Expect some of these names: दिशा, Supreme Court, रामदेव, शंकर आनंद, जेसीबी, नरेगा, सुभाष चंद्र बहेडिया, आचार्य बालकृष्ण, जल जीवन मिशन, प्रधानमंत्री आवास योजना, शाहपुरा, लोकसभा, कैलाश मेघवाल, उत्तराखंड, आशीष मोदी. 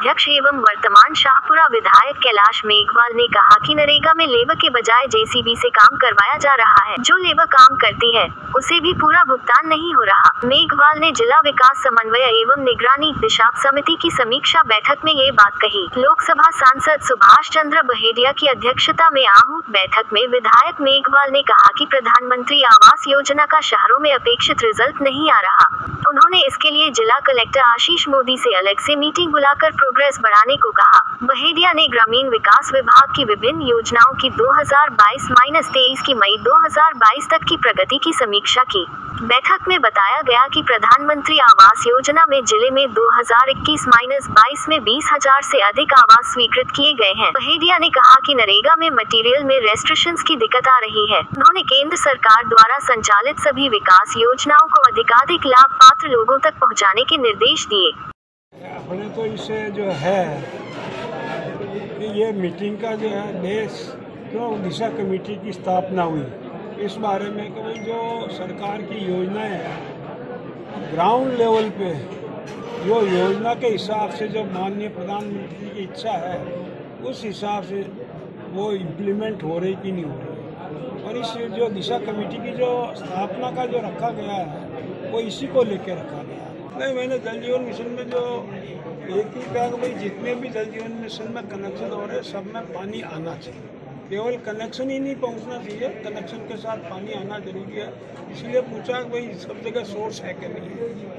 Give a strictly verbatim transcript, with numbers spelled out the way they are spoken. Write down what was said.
अध्यक्ष एवं वर्तमान शाहपुरा विधायक कैलाश मेघवाल ने कहा कि नरेगा में लेबर के बजाय जेसीबी से काम करवाया जा रहा है। जो लेबर काम करती है उसे भी पूरा भुगतान नहीं हो रहा। मेघवाल ने जिला विकास समन्वय एवं निगरानी दिशा समिति की समीक्षा बैठक में ये बात कही। लोकसभा सांसद सुभाष चंद्र बहेडिया की अध्यक्षता में आहूत बैठक में विधायक मेघवाल ने कहा कि प्रधानमंत्री आवास योजना का शहरों में अपेक्षित रिजल्ट नहीं आ रहा। उन्होंने इसके लिए जिला कलेक्टर आशीष मोदी से अलग से मीटिंग बुलाकर प्रोग्रेस बढ़ाने को कहा। बहेडिया ने ग्रामीण विकास विभाग की विभिन्न योजनाओं की दो हज़ार बाईस तेईस की मई दो हज़ार बाईस तक की प्रगति की समीक्षा की। बैठक में बताया गया कि प्रधानमंत्री आवास योजना में जिले में दो हज़ार इक्कीस बाईस में बीस हज़ार से अधिक आवास स्वीकृत किए गए हैं। बहेडिया ने कहा कि नरेगा में मटेरियल में रेस्ट्रिक्शंस की दिक्कत आ रही है। उन्होंने केंद्र सरकार द्वारा संचालित सभी विकास योजनाओं को अधिकाधिक लाभ पात्र लोगों तक पहुंचाने के निर्देश दिए। हमने तो इसे जो है ये मीटिंग का जो है देश क्यों दिशा कमेटी की स्थापना हुई इस बारे में कि भाई जो सरकार की योजनाएं है ग्राउंड लेवल पे जो योजना के हिसाब से जो माननीय प्रधानमंत्री की इच्छा है उस हिसाब से वो इम्प्लीमेंट हो रही कि नहीं हो रही। और इस जो दिशा कमेटी की जो स्थापना का जो रखा गया है वो इसी को लेकर रखा गया है। नहीं, मैंने जल जीवन मिशन में जो एक ही कहा भाई जितने भी जल जीवन मिशन में कनेक्शन हो रहे हैं सब में पानी आना चाहिए, केवल कनेक्शन ही नहीं पहुंचना चाहिए, कनेक्शन के साथ पानी आना जरूरी है। इसलिए पूछा भाई सब जगह सोर्स है कि नहीं।